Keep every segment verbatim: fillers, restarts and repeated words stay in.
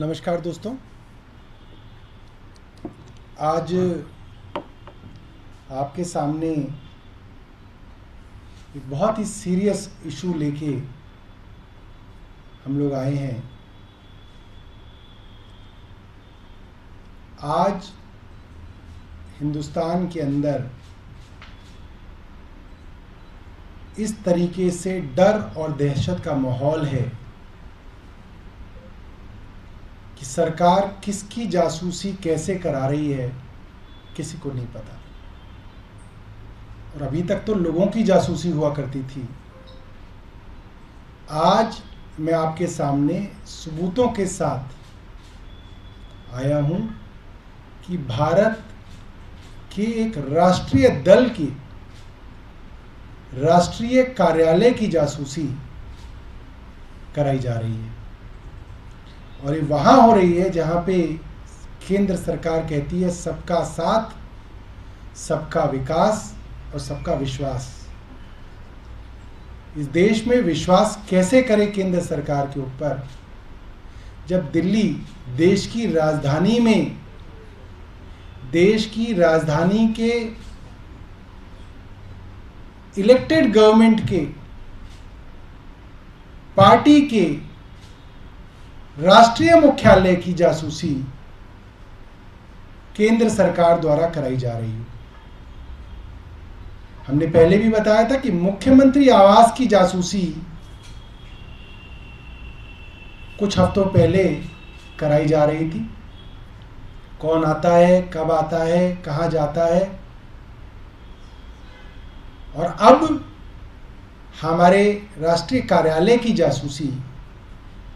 नमस्कार दोस्तों, आज आपके सामने एक बहुत ही सीरियस इशू लेके हम लोग आए हैं। आज हिंदुस्तान के अंदर इस तरीके से डर और दहशत का माहौल है कि सरकार किसकी जासूसी कैसे करा रही है किसी को नहीं पता। और अभी तक तो लोगों की जासूसी हुआ करती थी। आज मैं आपके सामने सबूतों के साथ आया हूं कि भारत के एक राष्ट्रीय दल की, राष्ट्रीय कार्यालय की जासूसी कराई जा रही है। और ये वहाँ हो रही है जहाँ पे केंद्र सरकार कहती है सबका साथ, सबका विकास और सबका विश्वास। इस देश में विश्वास कैसे करे केंद्र सरकार के ऊपर, जब दिल्ली देश की राजधानी में, देश की राजधानी के इलेक्टेड गवर्नमेंट के, पार्टी के राष्ट्रीय मुख्यालय की जासूसी केंद्र सरकार द्वारा कराई जा रही है। हमने पहले भी बताया था कि मुख्यमंत्री आवास की जासूसी कुछ हफ्तों पहले कराई जा रही थी। कौन आता है, कब आता है, कहाँ जाता है। और अब हमारे राष्ट्रीय कार्यालय की जासूसी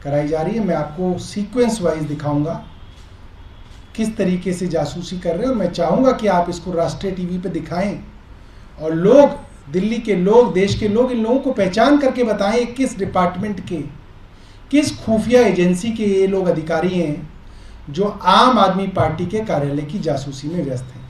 कराई जा रही है। मैं आपको सीक्वेंस वाइज दिखाऊंगा किस तरीके से जासूसी कर रहे हैं। और मैं चाहूँगा कि आप इसको राष्ट्रीय टीवी पे दिखाएं और लोग, दिल्ली के लोग, देश के लोग इन लोगों को पहचान करके बताएं किस डिपार्टमेंट के, किस खुफिया एजेंसी के ये लोग अधिकारी हैं जो आम आदमी पार्टी के कार्यालय की जासूसी में व्यस्त हैं।